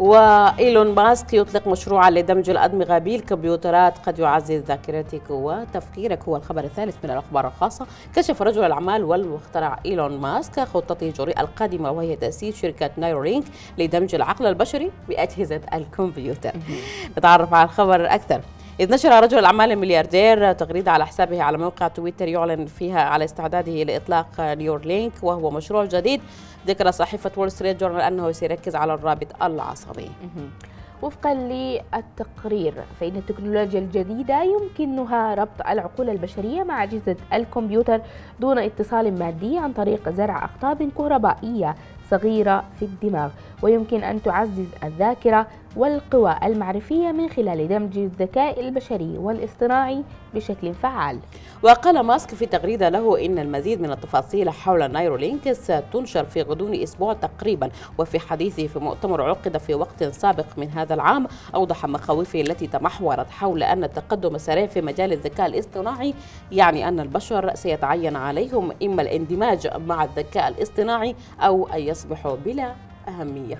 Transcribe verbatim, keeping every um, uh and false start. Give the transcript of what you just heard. وإيلون ماسك يطلق مشروعا لدمج الأدمغة بالكمبيوترات قد يعزز ذاكرتك وتفكيرك. هو الخبر الثالث من الأخبار الخاصة. كشف رجل الأعمال والمخترع إيلون ماسك خطته الجريئة القادمة وهي تأسيس شركة نيورالينك لدمج العقل البشري بأجهزة الكمبيوتر. نتعرف على الخبر أكثر. إذ نشر رجل الأعمال الملياردير تغريدة على حسابه على موقع تويتر يعلن فيها على استعداده لإطلاق نيورالينك، وهو مشروع جديد. ذكر صحيفة وول ستريت جورنال أنه سيركز على الرابط العصبي. وفقا للتقرير فإن التكنولوجيا الجديدة يمكنها ربط العقول البشرية مع أجهزة الكمبيوتر دون اتصال مادي عن طريق زرع أقطاب كهربائية صغيرة في الدماغ، ويمكن أن تعزز الذاكرة والقوى المعرفية من خلال دمج الذكاء البشري والاصطناعي بشكل فعال. وقال ماسك في تغريدة له إن المزيد من التفاصيل حول نيورالينك ستنشر في غضون أسبوع تقريبا. وفي حديثه في مؤتمر عقد في وقت سابق من هذا العام أوضح مخاوفه التي تمحورت حول أن التقدم السريع في مجال الذكاء الاصطناعي يعني أن البشر سيتعين عليهم إما الاندماج مع الذكاء الاصطناعي أو أن يصبحوا بلا أهمية.